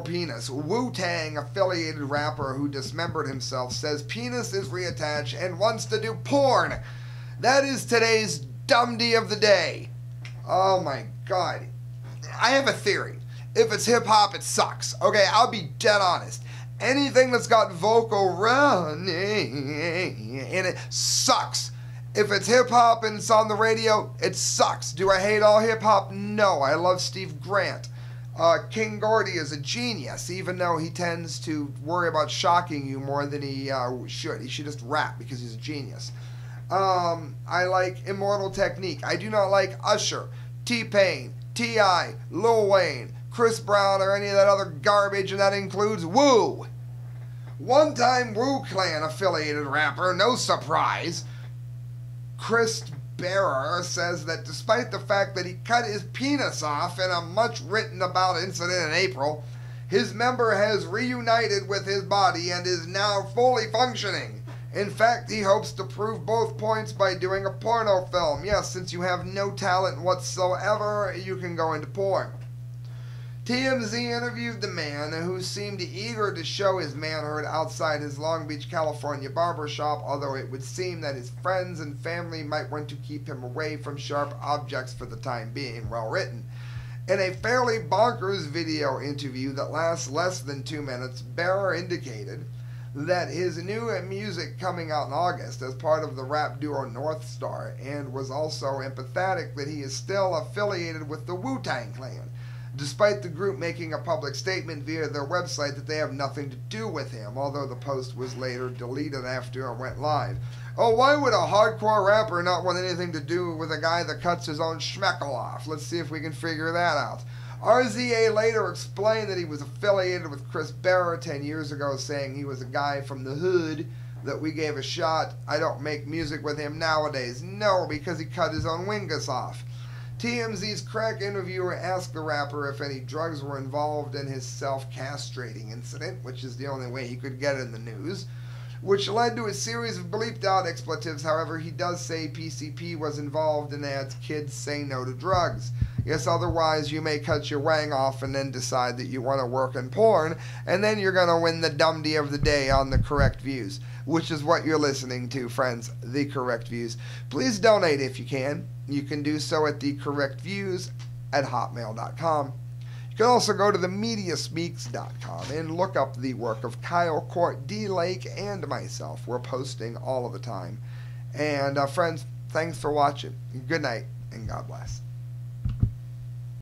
penis. Wu-Tang affiliated rapper who dismembered himself says penis is reattached and wants to do porn. That is today's dumdy of the day. Oh my god. I have a theory. If it's hip-hop, it sucks. Okay, I'll be dead honest. Anything that's got vocal running in it sucks. If it's hip-hop and it's on the radio, it sucks. Do I hate all hip-hop? No, I love Steve Grant. King Gordy is a genius, even though he tends to worry about shocking you more than he should. He should just rap because he's a genius. I like Immortal Technique. I do not like Usher, T-Pain, T.I., Lil Wayne, Chris Brown, or any of that other garbage, and that includes Wu. One-time Wu Clan affiliated rapper, no surprise, Chris Bearer says that despite the fact that he cut his penis off in a much written about incident in April, his member has reunited with his body and is now fully functioning. In fact, he hopes to prove both points by doing a porno film. Yes, since you have no talent whatsoever, you can go into porn. TMZ interviewed the man, who seemed eager to show his manhood outside his Long Beach, California barbershop, although it would seem that his friends and family might want to keep him away from sharp objects for the time being. Well written. In a fairly bonkers video interview that lasts less than 2 minutes, Bearer indicated that his new music coming out in August as part of the rap duo Northstar, and was also empathetic that he is still affiliated with the Wu-Tang Clan, despite the group making a public statement via their website that they have nothing to do with him, although the post was later deleted after it went live. Oh, why would a hardcore rapper not want anything to do with a guy that cuts his own schmeckle off? Let's see if we can figure that out. RZA later explained that he was affiliated with Chris Bearer 10 years ago, saying he was a guy from the hood that we gave a shot. I don't make music with him nowadays. No, because he cut his own wingus off. TMZ's crack interviewer asked the rapper if any drugs were involved in his self-castrating incident, which is the only way he could get in the news, which led to a series of bleeped-out expletives. However, he does say PCP was involved in ads, kids say no to drugs. Yes, otherwise you may cut your wang off and then decide that you want to work in porn, and then you're going to win the dumdy of the day on The Correct Views, which is what you're listening to, friends, The Correct Views. Please donate if you can. You can do so at thecorrectviews@hotmail.com. You can also go to TheMediaSpeaks.com and look up the work of Kyle Court, D. Lake, and myself. We're posting all of the time. And friends, thanks for watching. Good night, and God bless.